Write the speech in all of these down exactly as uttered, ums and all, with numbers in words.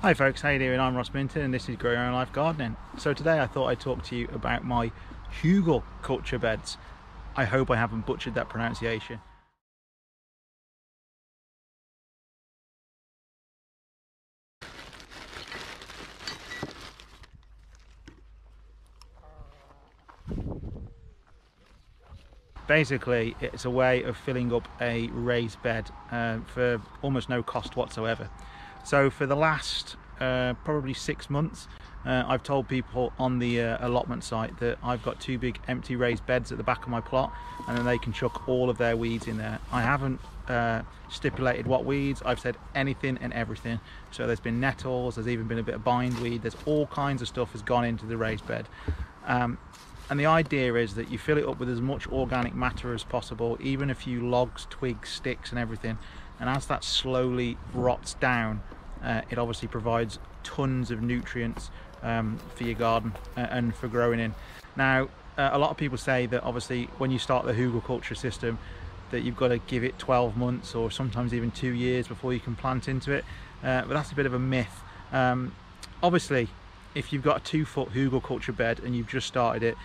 Hi folks, how you doing? I'm Ross Minton and this is Grow Your Own Life Gardening. So today I thought I'd talk to you about my Hugelkultur beds. I hope I haven't butchered that pronunciation. Basically, it's a way of filling up a raised bed uh, for almost no cost whatsoever. So for the last uh, probably six months, uh, I've told people on the uh, allotment site that I've got two big empty raised beds at the back of my plot, and then they can chuck all of their weeds in there. I haven't uh, stipulated what weeds. I've said anything and everything. So there's been nettles, there's even been a bit of bindweed, there's all kinds of stuff has gone into the raised bed. Um, And the idea is that you fill it up with as much organic matter as possible, even a few logs, twigs, sticks and everything. And as that slowly rots down, uh, it obviously provides tons of nutrients um, for your garden and for growing in. Now, uh, a lot of people say that obviously when you start the Hugelkultur system, that you've got to give it twelve months or sometimes even two years before you can plant into it. Uh, but that's a bit of a myth. Um, obviously, if you've got a two foot Hugelkultur bed and you've just started it,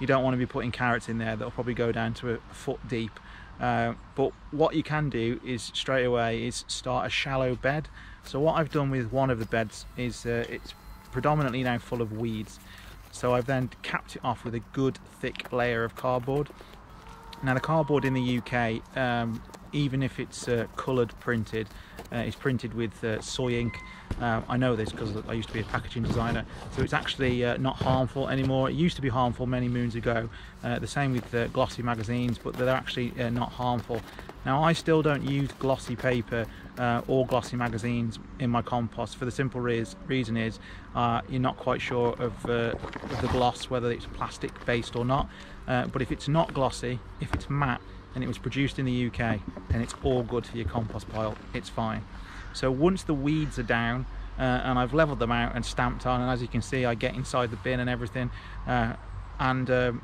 you don't want to be putting carrots in there that'll probably go down to a foot deep. Uh, but what you can do is straight away is start a shallow bed. So what I've done with one of the beds is uh, it's predominantly now full of weeds. So I've then capped it off with a good thick layer of cardboard. Now the cardboard in the U K, um, even if it's uh, coloured printed, uh, it's printed with uh, soy ink. Uh, I know this because I used to be a packaging designer, so it's actually uh, not harmful anymore. It used to be harmful many moons ago. Uh, the same with uh, glossy magazines, but they're actually uh, not harmful. Now I still don't use glossy paper uh, or glossy magazines in my compost for the simple re reason is uh, you're not quite sure of, uh, of the gloss, whether it's plastic based or not. Uh, but if it's not glossy, if it's matte, and it was produced in the U K, and it's all good for your compost pile, it's fine. So once the weeds are down, uh, and I've leveled them out and stamped on, and as you can see, I get inside the bin and everything, uh, and um,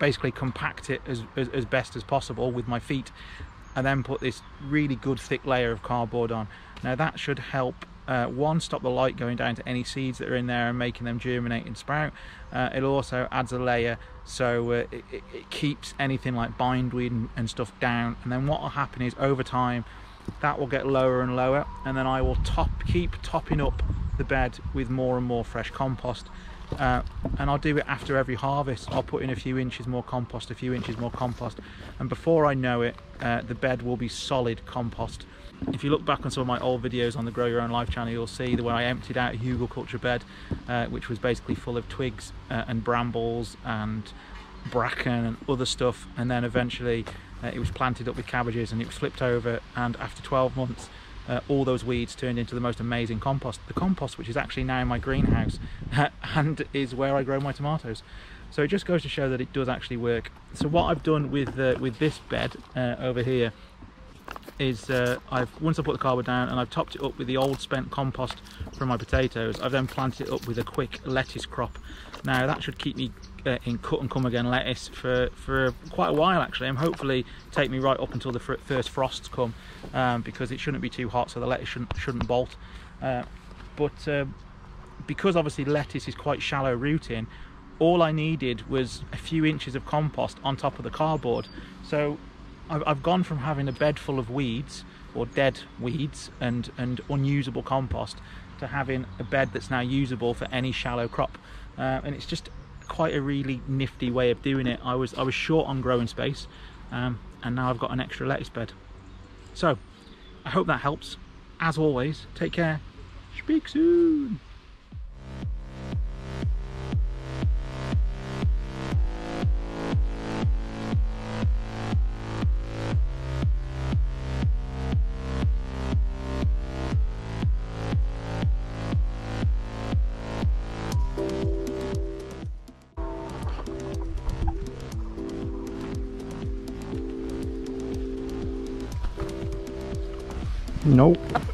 basically compact it as, as, as best as possible with my feet, and then put this really good thick layer of cardboard on. Now that should help, uh, one, stop the light going down to any seeds that are in there and making them germinate and sprout. Uh, it also adds a layer so uh, it, it keeps anything like bindweed and, and stuff down, and then what will happen is over time that will get lower and lower, and then I will top keep topping up the bed with more and more fresh compost. Uh, and I'll do it after every harvest. I'll put in a few inches more compost, a few inches more compost, and before I know it, uh, the bed will be solid compost. If you look back on some of my old videos on the Grow Your Own Life channel, you'll see the way I emptied out a Hugelkultur bed, uh, which was basically full of twigs uh, and brambles and bracken and other stuff, and then eventually uh, it was planted up with cabbages and it was flipped over, and after twelve months Uh, all those weeds turned into the most amazing compost. The compost which is actually now in my greenhouse and is where I grow my tomatoes. So it just goes to show that it does actually work. So what I've done with uh, with this bed uh, over here is uh, I've once I put the cardboard down and I've topped it up with the old spent compost from my potatoes, I've then planted it up with a quick lettuce crop. Now that should keep me uh, in cut and come again lettuce for, for quite a while actually, and hopefully take me right up until the fr first frosts come, um, because it shouldn't be too hot so the lettuce shouldn't, shouldn't bolt. Uh, but uh, because obviously lettuce is quite shallow rooting, all I needed was a few inches of compost on top of the cardboard. So I've gone from having a bed full of weeds or dead weeds and, and unusable compost to having a bed that's now usable for any shallow crop. Uh, and it's just quite a really nifty way of doing it. I was, I was short on growing space, um, and now I've got an extra lettuce bed. So I hope that helps. As always, take care. Speak soon. Nope.